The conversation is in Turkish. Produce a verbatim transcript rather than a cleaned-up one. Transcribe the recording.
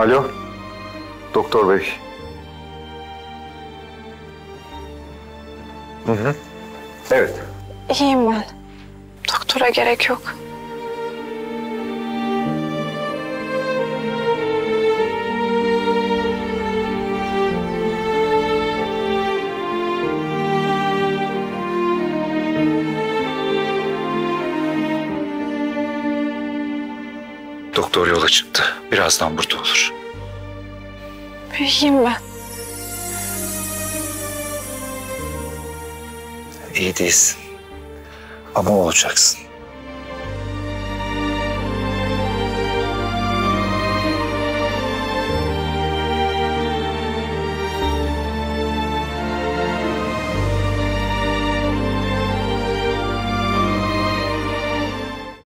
Alo, doktor bey. Hı hı. Evet. İyiyim ben. Doktora gerek yok. Doktor yola çıktı. Birazdan burada olur. İyiyim ben. İyi değilsin. Ama olacaksın.